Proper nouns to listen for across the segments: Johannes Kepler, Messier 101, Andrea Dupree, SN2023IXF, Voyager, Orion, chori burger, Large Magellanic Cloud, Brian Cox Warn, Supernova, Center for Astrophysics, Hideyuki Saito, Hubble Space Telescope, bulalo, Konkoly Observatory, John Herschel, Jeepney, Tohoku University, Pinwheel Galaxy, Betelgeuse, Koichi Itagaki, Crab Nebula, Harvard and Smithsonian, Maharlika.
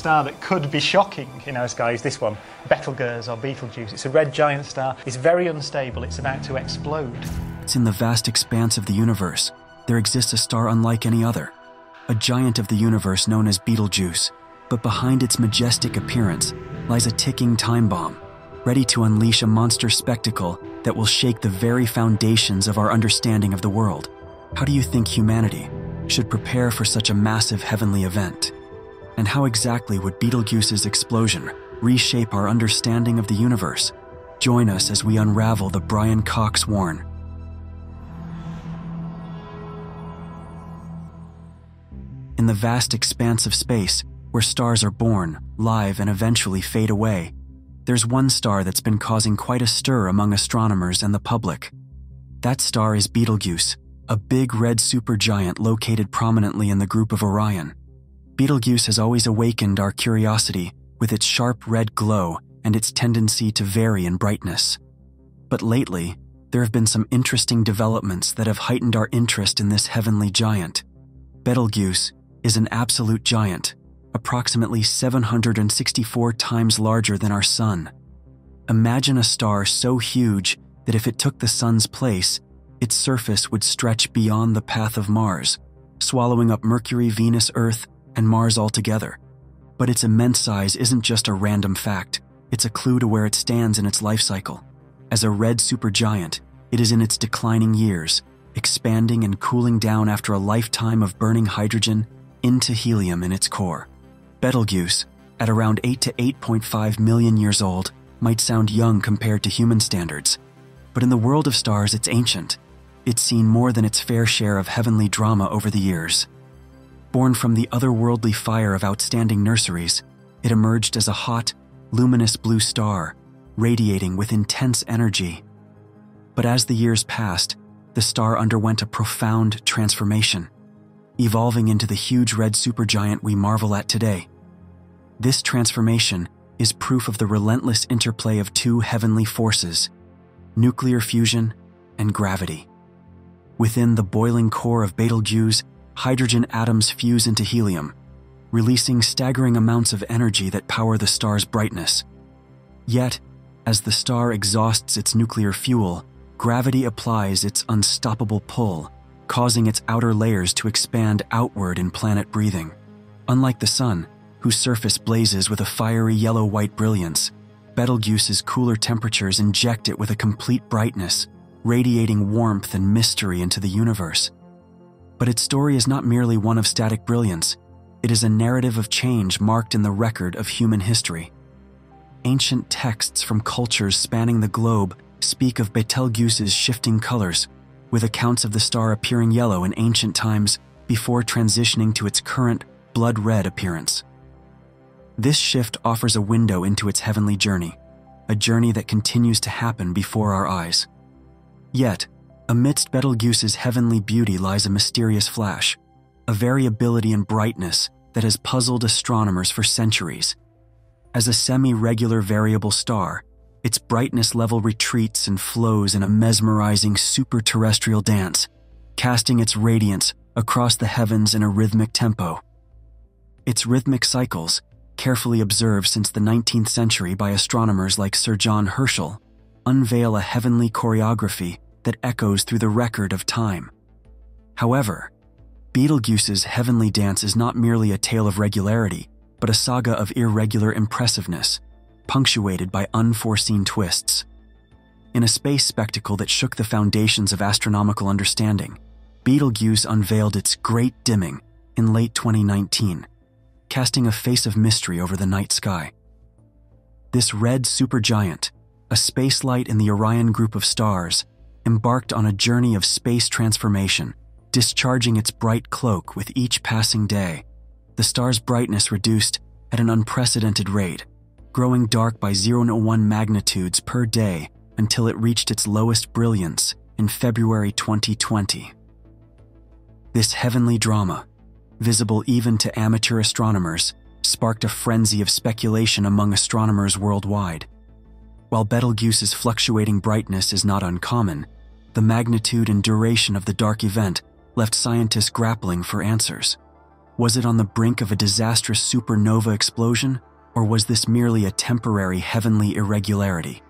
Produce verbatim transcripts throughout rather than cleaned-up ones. star that could be shocking in our sky is this one, Betelgeuse or Betelgeuse. It's a red giant star. It's very unstable. It's about to explode. In the vast expanse of the universe, there exists a star unlike any other, a giant of the universe known as Betelgeuse. But behind its majestic appearance lies a ticking time bomb, ready to unleash a monster spectacle that will shake the very foundations of our understanding of the world. How do you think humanity should prepare for such a massive heavenly event? And how exactly would Betelgeuse's explosion reshape our understanding of the universe? Join us as we unravel the Brian Cox Warn. In the vast expanse of space, where stars are born, live, and eventually fade away, there's one star that's been causing quite a stir among astronomers and the public. That star is Betelgeuse, a big red supergiant located prominently in the group of Orion. Betelgeuse has always awakened our curiosity with its sharp red glow and its tendency to vary in brightness. But lately, there have been some interesting developments that have heightened our interest in this heavenly giant. Betelgeuse is an absolute giant, approximately seven hundred sixty-four times larger than our Sun. Imagine a star so huge that if it took the Sun's place, its surface would stretch beyond the path of Mars, swallowing up Mercury, Venus, Earth, and Mars altogether. But its immense size isn't just a random fact, it's a clue to where it stands in its life cycle. As a red supergiant, it is in its declining years, expanding and cooling down after a lifetime of burning hydrogen into helium in its core. Betelgeuse, at around eight to eight point five million years old, might sound young compared to human standards, but in the world of stars it's ancient. It's seen more than its fair share of heavenly drama over the years. Born from the otherworldly fire of outstanding nurseries, it emerged as a hot, luminous blue star, radiating with intense energy. But as the years passed, the star underwent a profound transformation, evolving into the huge red supergiant we marvel at today. This transformation is proof of the relentless interplay of two heavenly forces, nuclear fusion and gravity. Within the boiling core of Betelgeuse, hydrogen atoms fuse into helium, releasing staggering amounts of energy that power the star's brightness. Yet, as the star exhausts its nuclear fuel, gravity applies its unstoppable pull, causing its outer layers to expand outward in planet breathing. Unlike the Sun, whose surface blazes with a fiery yellow-white brilliance, Betelgeuse's cooler temperatures inject it with a complete brightness, radiating warmth and mystery into the universe. But its story is not merely one of static brilliance. It is a narrative of change marked in the record of human history. Ancient texts from cultures spanning the globe speak of Betelgeuse's shifting colors, with accounts of the star appearing yellow in ancient times before transitioning to its current blood-red appearance. This shift offers a window into its heavenly journey, a journey that continues to happen before our eyes. Yet, amidst Betelgeuse's heavenly beauty lies a mysterious flash, a variability in brightness that has puzzled astronomers for centuries. As a semi-regular variable star, its brightness level retreats and flows in a mesmerizing super-terrestrial dance, casting its radiance across the heavens in a rhythmic tempo. Its rhythmic cycles, carefully observed since the nineteenth century by astronomers like Sir John Herschel, unveil a heavenly choreography that echoes through the record of time. However, Betelgeuse's heavenly dance is not merely a tale of regularity, but a saga of irregular impressiveness, punctuated by unforeseen twists. In a space spectacle that shook the foundations of astronomical understanding, Betelgeuse unveiled its great dimming in late twenty nineteen, casting a face of mystery over the night sky. This red supergiant, a spacelight in the Orion group of stars, embarked on a journey of space transformation, discharging its bright cloak with each passing day. The star's brightness reduced at an unprecedented rate, growing dark by zero point zero one magnitudes per day until it reached its lowest brilliance in February twenty twenty. This heavenly drama, visible even to amateur astronomers, sparked a frenzy of speculation among astronomers worldwide. While Betelgeuse's fluctuating brightness is not uncommon, the magnitude and duration of the dark event left scientists grappling for answers. Was it on the brink of a disastrous supernova explosion, or was this merely a temporary heavenly irregularity?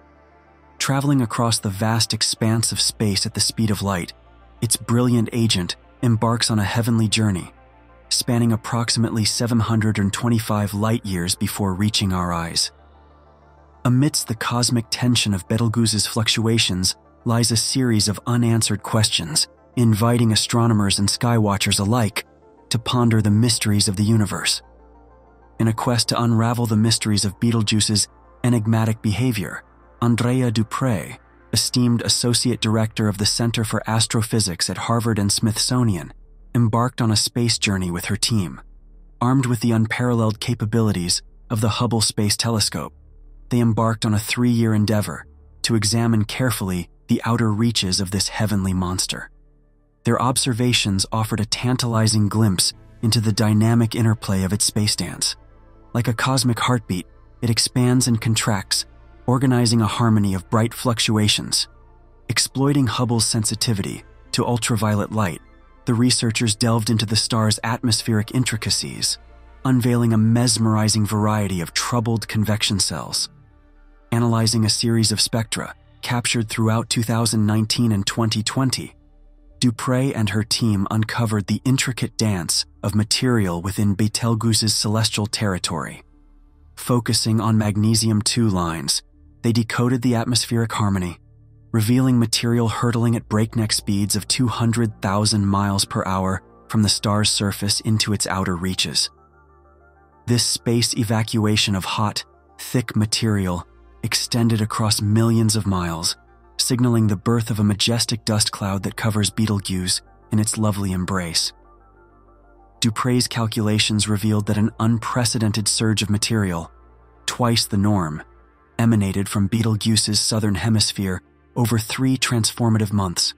Traveling across the vast expanse of space at the speed of light, its brilliant agent embarks on a heavenly journey, spanning approximately seven hundred twenty-five light-years before reaching our eyes. Amidst the cosmic tension of Betelgeuse's fluctuations lies a series of unanswered questions, inviting astronomers and skywatchers alike to ponder the mysteries of the universe. In a quest to unravel the mysteries of Betelgeuse's enigmatic behavior, Andrea Dupree, esteemed associate director of the Center for Astrophysics at Harvard and Smithsonian, embarked on a space journey with her team. Armed with the unparalleled capabilities of the Hubble Space Telescope, they embarked on a three-year endeavor to examine carefully the outer reaches of this heavenly monster. Their observations offered a tantalizing glimpse into the dynamic interplay of its space dance. Like a cosmic heartbeat, it expands and contracts, organizing a harmony of bright fluctuations. Exploiting Hubble's sensitivity to ultraviolet light, the researchers delved into the star's atmospheric intricacies, unveiling a mesmerizing variety of troubled convection cells. Analyzing a series of spectra captured throughout two thousand nineteen and twenty twenty, Dupree and her team uncovered the intricate dance of material within Betelgeuse's celestial territory. Focusing on magnesium two lines, they decoded the atmospheric harmony, revealing material hurtling at breakneck speeds of two hundred thousand miles per hour from the star's surface into its outer reaches. This space evacuation of hot, thick material extended across millions of miles, signaling the birth of a majestic dust cloud that covers Betelgeuse in its lovely embrace. Dupree's calculations revealed that an unprecedented surge of material, twice the norm, emanated from Betelgeuse's southern hemisphere over three transformative months.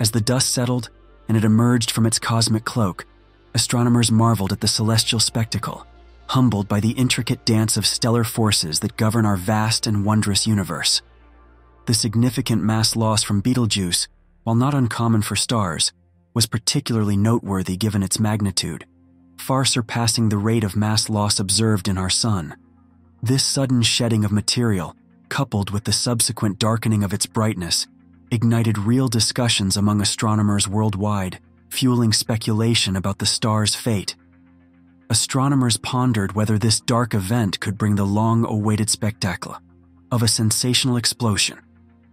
As the dust settled and it emerged from its cosmic cloak, astronomers marveled at the celestial spectacle, humbled by the intricate dance of stellar forces that govern our vast and wondrous universe. The significant mass loss from Betelgeuse, while not uncommon for stars, was particularly noteworthy given its magnitude, far surpassing the rate of mass loss observed in our Sun. This sudden shedding of material, coupled with the subsequent darkening of its brightness, ignited real discussions among astronomers worldwide, fueling speculation about the star's fate. Astronomers pondered whether this dark event could bring the long-awaited spectacle of a sensational explosion,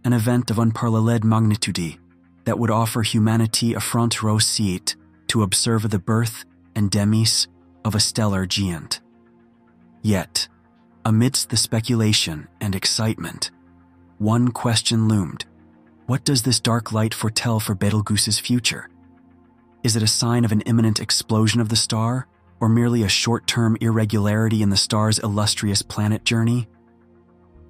an event of unparalleled magnitude that would offer humanity a front-row seat to observe the birth and demise of a stellar giant. Yet, amidst the speculation and excitement, one question loomed. What does this dark light foretell for Betelgeuse's future? Is it a sign of an imminent explosion of the star, or merely a short-term irregularity in the star's illustrious planet journey?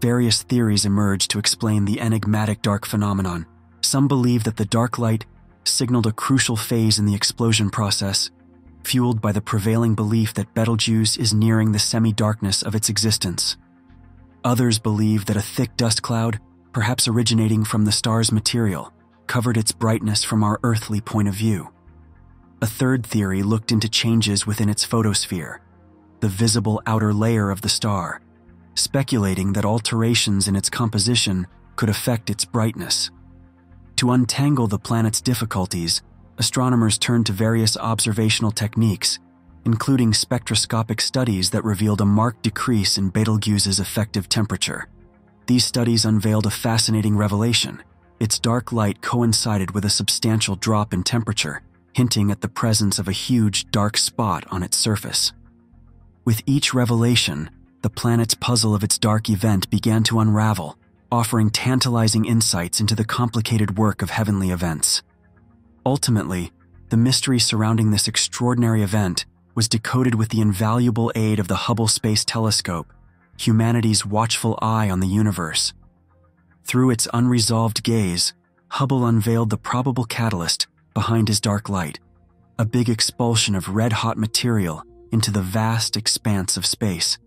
Various theories emerged to explain the enigmatic dark phenomenon. Some believe that the dark light signaled a crucial phase in the explosion process, fueled by the prevailing belief that Betelgeuse is nearing the semi-darkness of its existence. Others believe that a thick dust cloud, perhaps originating from the star's material, covered its brightness from our earthly point of view. A third theory looked into changes within its photosphere, the visible outer layer of the star, speculating that alterations in its composition could affect its brightness. To untangle the planet's difficulties, astronomers turned to various observational techniques, including spectroscopic studies that revealed a marked decrease in Betelgeuse's effective temperature. These studies unveiled a fascinating revelation. Its dark light coincided with a substantial drop in temperature, hinting at the presence of a huge dark spot on its surface. With each revelation, the planet's puzzle of its dark event began to unravel, offering tantalizing insights into the complicated work of heavenly events. Ultimately, the mystery surrounding this extraordinary event was decoded with the invaluable aid of the Hubble Space Telescope, humanity's watchful eye on the universe. Through its unresolved gaze, Hubble unveiled the probable catalyst behind his dark light, a big expulsion of red-hot material into the vast expanse of space.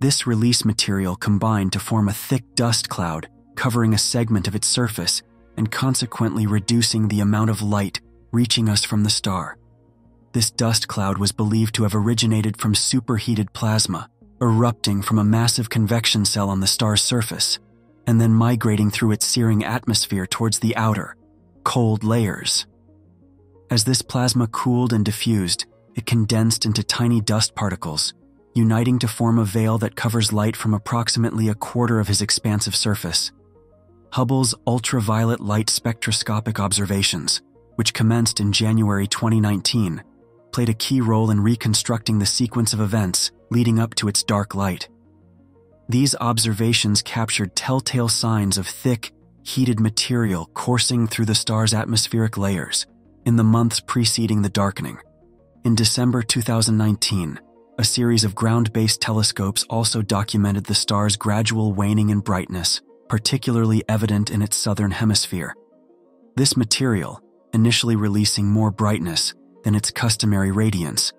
This release material combined to form a thick dust cloud covering a segment of its surface and consequently reducing the amount of light reaching us from the star. This dust cloud was believed to have originated from superheated plasma, erupting from a massive convection cell on the star's surface, and then migrating through its searing atmosphere towards the outer, cold layers. As this plasma cooled and diffused, it condensed into tiny dust particles, uniting to form a veil that covers light from approximately a quarter of his expansive surface. Hubble's ultraviolet light spectroscopic observations, which commenced in January twenty nineteen, played a key role in reconstructing the sequence of events leading up to its dark light. These observations captured telltale signs of thick, heated material coursing through the star's atmospheric layers in the months preceding the darkening. In December two thousand nineteen, a series of ground-based telescopes also documented the star's gradual waning in brightness, particularly evident in its southern hemisphere. This material, initially releasing more brightness than its customary radiance,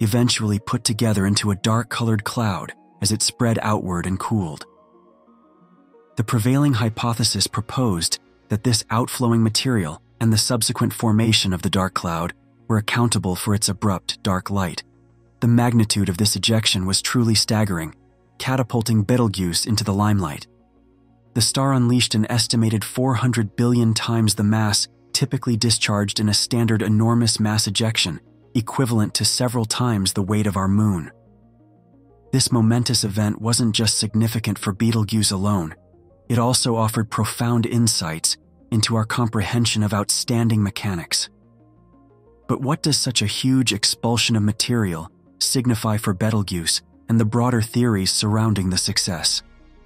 eventually put together into a dark-colored cloud as it spread outward and cooled. The prevailing hypothesis proposed that this outflowing material and the subsequent formation of the dark cloud were accountable for its abrupt dark light. The magnitude of this ejection was truly staggering, catapulting Betelgeuse into the limelight. The star unleashed an estimated four hundred billion times the mass typically discharged in a standard enormous mass ejection, equivalent to several times the weight of our moon. This momentous event wasn't just significant for Betelgeuse alone, it also offered profound insights into our comprehension of outstanding mechanics. But what does such a huge expulsion of material signify for Betelgeuse and the broader theories surrounding the success?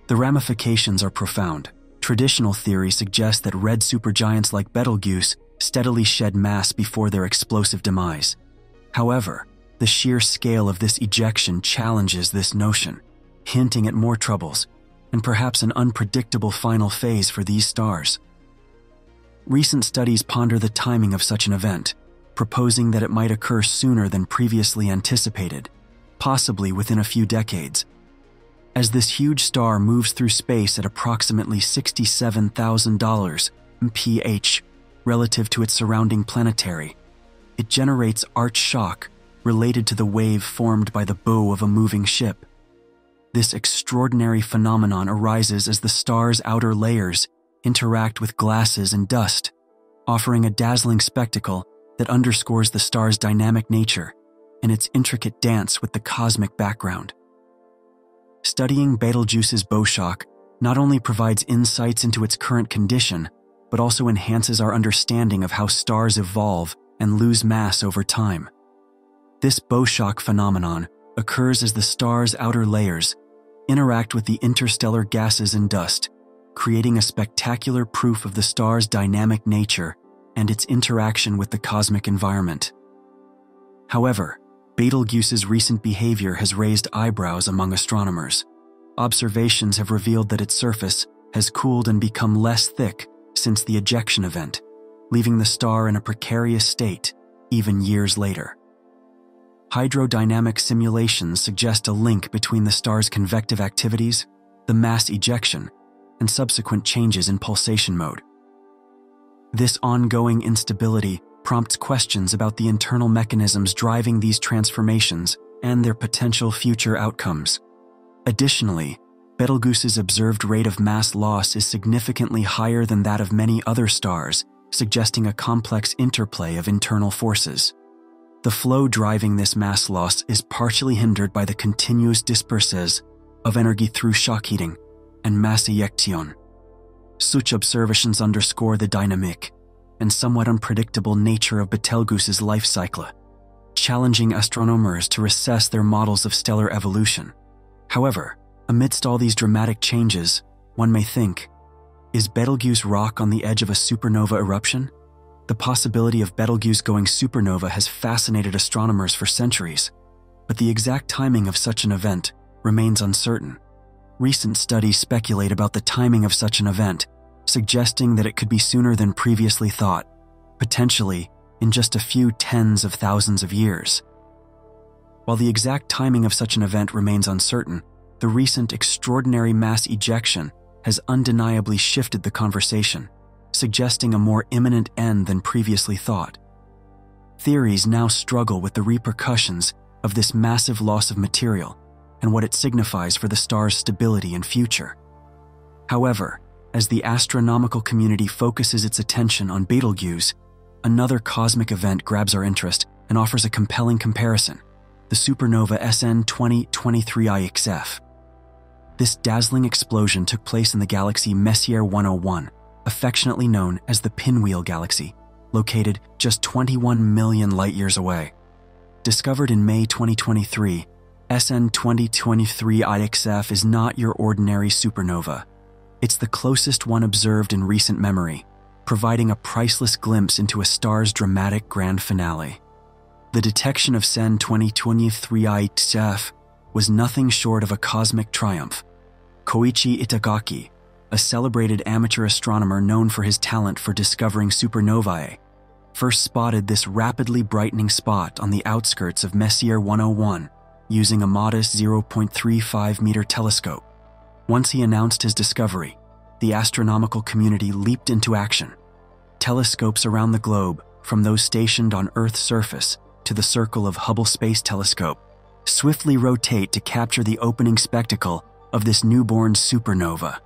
The ramifications are profound. Traditional theory suggests that red supergiants like Betelgeuse steadily shed mass before their explosive demise. However, the sheer scale of this ejection challenges this notion, hinting at more troubles and perhaps an unpredictable final phase for these stars. Recent studies ponder the timing of such an event, proposing that it might occur sooner than previously anticipated, possibly within a few decades. As this huge star moves through space at approximately sixty-seven thousand miles per hour relative to its surrounding planetary, it generates arc shock related to the wave formed by the bow of a moving ship. This extraordinary phenomenon arises as the star's outer layers interact with glasses and dust, offering a dazzling spectacle that underscores the star's dynamic nature and its intricate dance with the cosmic background. Studying Betelgeuse's bow shock not only provides insights into its current condition, but also enhances our understanding of how stars evolve and lose mass over time. This bow shock phenomenon occurs as the star's outer layers interact with the interstellar gases and dust, creating a spectacular proof of the star's dynamic nature and its interaction with the cosmic environment. However, Betelgeuse's recent behavior has raised eyebrows among astronomers. Observations have revealed that its surface has cooled and become less thick since the ejection event, leaving the star in a precarious state even years later. Hydrodynamic simulations suggest a link between the star's convective activities, the mass ejection, and subsequent changes in pulsation mode. This ongoing instability prompts questions about the internal mechanisms driving these transformations and their potential future outcomes. Additionally, Betelgeuse's observed rate of mass loss is significantly higher than that of many other stars, suggesting a complex interplay of internal forces. The flow driving this mass loss is partially hindered by the continuous disperses of energy through shock heating and mass ejection. Such observations underscore the dynamic and somewhat unpredictable nature of Betelgeuse's life cycle, challenging astronomers to assess their models of stellar evolution. However, amidst all these dramatic changes, one may think, is Betelgeuse rock on the edge of a supernova eruption? The possibility of Betelgeuse going supernova has fascinated astronomers for centuries, but the exact timing of such an event remains uncertain. Recent studies speculate about the timing of such an event, suggesting that it could be sooner than previously thought, potentially in just a few tens of thousands of years. While the exact timing of such an event remains uncertain, the recent extraordinary mass ejection has undeniably shifted the conversation, suggesting a more imminent end than previously thought. Theories now struggle with the repercussions of this massive loss of material and what it signifies for the star's stability and future. However, as the astronomical community focuses its attention on Betelgeuse, another cosmic event grabs our interest and offers a compelling comparison: the supernova S N twenty twenty-three I X F. This dazzling explosion took place in the galaxy Messier one oh one, affectionately known as the Pinwheel Galaxy, located just twenty-one million light-years away. Discovered in May twenty twenty-three, S N twenty twenty-three I X F is not your ordinary supernova. It's the closest one observed in recent memory, providing a priceless glimpse into a star's dramatic grand finale. The detection of S N twenty twenty-three I X F was nothing short of a cosmic triumph. Koichi Itagaki, a celebrated amateur astronomer known for his talent for discovering supernovae, first spotted this rapidly brightening spot on the outskirts of Messier one oh one using a modest zero point three five meter telescope. Once he announced his discovery, the astronomical community leaped into action. Telescopes around the globe, from those stationed on Earth's surface to the circle of Hubble Space Telescope, swiftly rotate to capture the opening spectacle of this newborn supernova.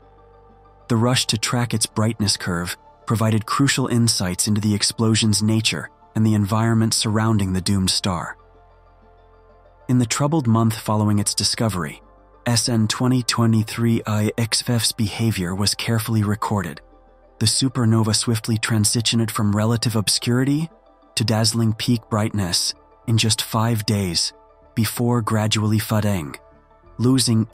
The rush to track its brightness curve provided crucial insights into the explosion's nature and the environment surrounding the doomed star. In the troubled month following its discovery, S N twenty twenty-three I X F's behavior was carefully recorded. The supernova swiftly transitioned from relative obscurity to dazzling peak brightness in just five days before gradually fading, losing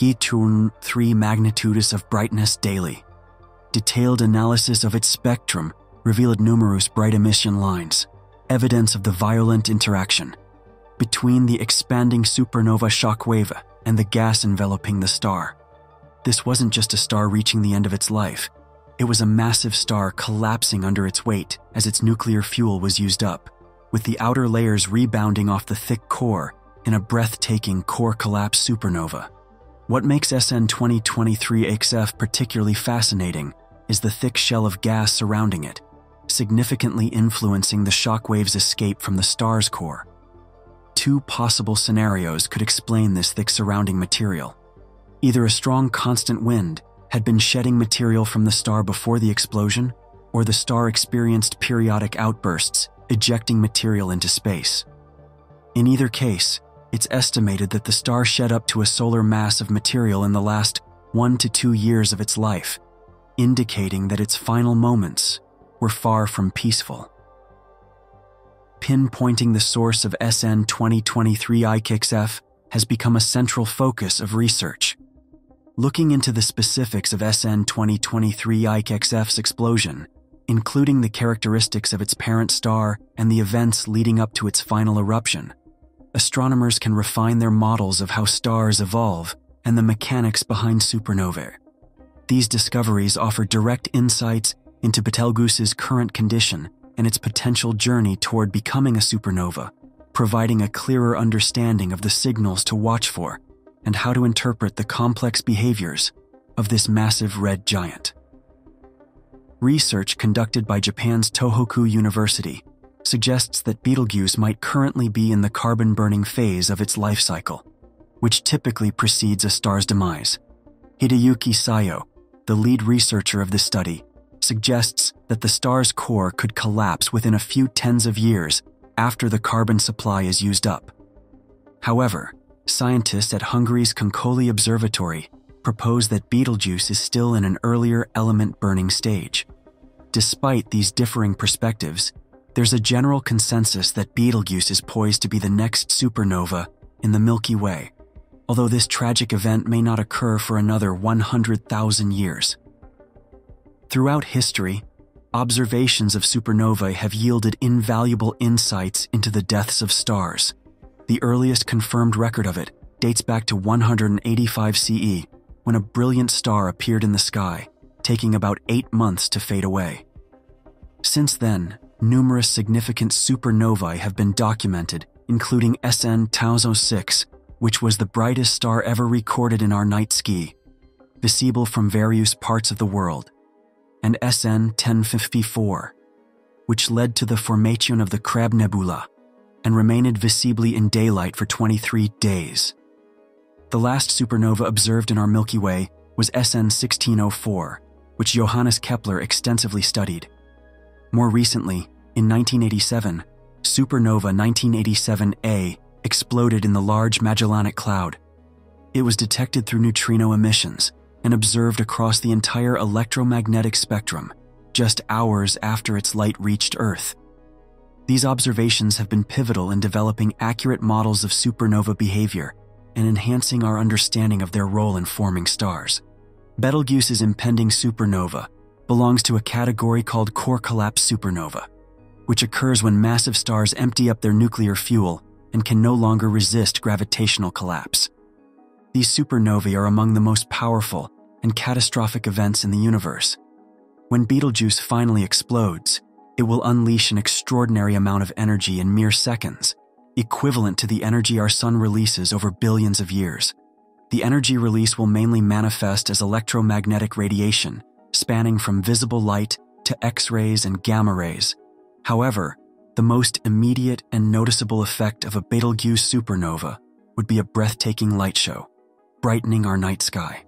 three magnitudes of brightness daily. Detailed analysis of its spectrum revealed numerous bright emission lines, evidence of the violent interaction between the expanding supernova shockwave and the gas enveloping the star. This wasn't just a star reaching the end of its life, it was a massive star collapsing under its weight as its nuclear fuel was used up, with the outer layers rebounding off the thick core in a breathtaking core collapse supernova. What makes S N twenty twenty-three I X F particularly fascinating is the thick shell of gas surrounding it, significantly influencing the shockwave's escape from the star's core. Two possible scenarios could explain this thick surrounding material. Either a strong constant wind had been shedding material from the star before the explosion, or the star experienced periodic outbursts, ejecting material into space. In either case, it's estimated that the star shed up to a solar mass of material in the last one to two years of its life, indicating that its final moments were far from peaceful. Pinpointing the source of S N twenty twenty-three I X F has become a central focus of research. Looking into the specifics of S N twenty twenty-three I X F's explosion, including the characteristics of its parent star and the events leading up to its final eruption, astronomers can refine their models of how stars evolve and the mechanics behind supernovae. These discoveries offer direct insights into Betelgeuse's current condition and its potential journey toward becoming a supernova, providing a clearer understanding of the signals to watch for and how to interpret the complex behaviors of this massive red giant. Research conducted by Japan's Tohoku University suggests that Betelgeuse might currently be in the carbon-burning phase of its life cycle, which typically precedes a star's demise. Hideyuki Saito, the lead researcher of this study, suggests that the star's core could collapse within a few tens of years after the carbon supply is used up. However, scientists at Hungary's Konkoly Observatory propose that Betelgeuse is still in an earlier element-burning stage. Despite these differing perspectives, there's a general consensus that Betelgeuse is poised to be the next supernova in the Milky Way, although this tragic event may not occur for another one hundred thousand years. Throughout history, observations of supernovae have yielded invaluable insights into the deaths of stars. The earliest confirmed record of it dates back to one hundred eighty-five C E, when a brilliant star appeared in the sky, taking about eight months to fade away. Since then, numerous significant supernovae have been documented, including S N two thousand six, which was the brightest star ever recorded in our night sky, visible from various parts of the world, and S N ten fifty-four, which led to the formation of the Crab Nebula, and remained visibly in daylight for twenty-three days. The last supernova observed in our Milky Way was S N sixteen oh four, which Johannes Kepler extensively studied. More recently, in nineteen eighty-seven, supernova nineteen eighty-seven A exploded in the Large Magellanic Cloud. It was detected through neutrino emissions and observed across the entire electromagnetic spectrum, just hours after its light reached Earth. These observations have been pivotal in developing accurate models of supernova behavior and enhancing our understanding of their role in forming stars. Betelgeuse's impending supernova belongs to a category called core collapse supernova, which occurs when massive stars empty up their nuclear fuel and can no longer resist gravitational collapse. These supernovae are among the most powerful and catastrophic events in the universe. When Betelgeuse finally explodes, it will unleash an extraordinary amount of energy in mere seconds, equivalent to the energy our Sun releases over billions of years. The energy release will mainly manifest as electromagnetic radiation, spanning from visible light to X-rays and gamma rays. However, the most immediate and noticeable effect of a Betelgeuse supernova would be a breathtaking light show, brightening our night sky.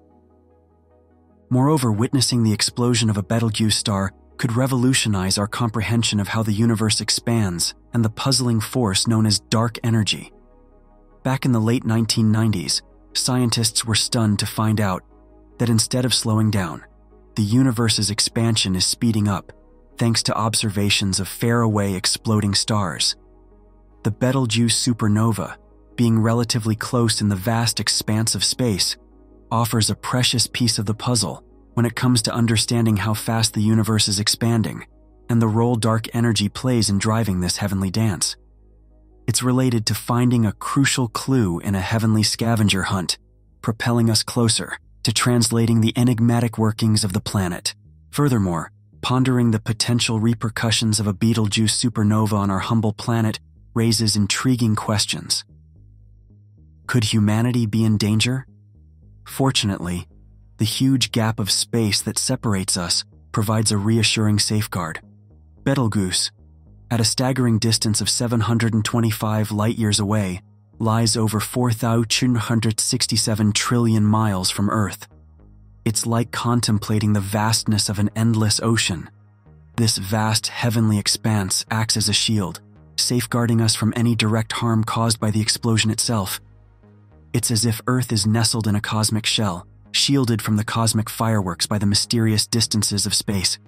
Moreover, witnessing the explosion of a Betelgeuse star could revolutionize our comprehension of how the universe expands and the puzzling force known as dark energy. Back in the late nineteen nineties, scientists were stunned to find out that instead of slowing down, the universe's expansion is speeding up, thanks to observations of faraway exploding stars. The Betelgeuse supernova, being relatively close in the vast expanse of space, offers a precious piece of the puzzle when it comes to understanding how fast the universe is expanding and the role dark energy plays in driving this heavenly dance. It's related to finding a crucial clue in a heavenly scavenger hunt, propelling us closer to translating the enigmatic workings of the planet. Furthermore, pondering the potential repercussions of a Betelgeuse supernova on our humble planet raises intriguing questions. Could humanity be in danger? Fortunately, the huge gap of space that separates us provides a reassuring safeguard. Betelgeuse, at a staggering distance of seven hundred twenty-five light-years away, lies over four thousand two hundred sixty-seven trillion miles from Earth. It's like contemplating the vastness of an endless ocean. This vast heavenly expanse acts as a shield, safeguarding us from any direct harm caused by the explosion itself. It's as if Earth is nestled in a cosmic shell, shielded from the cosmic fireworks by the mysterious distances of space.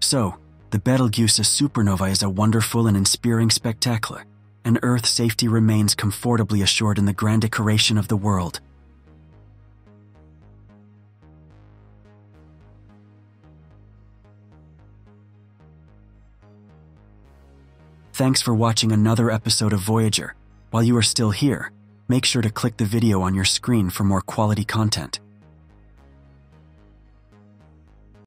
So, the Betelgeuse supernova is a wonderful and inspiring spectacle, and Earth's safety remains comfortably assured in the grand decoration of the world. Thanks for watching another episode of Voyager. While you are still here, make sure to click the video on your screen for more quality content.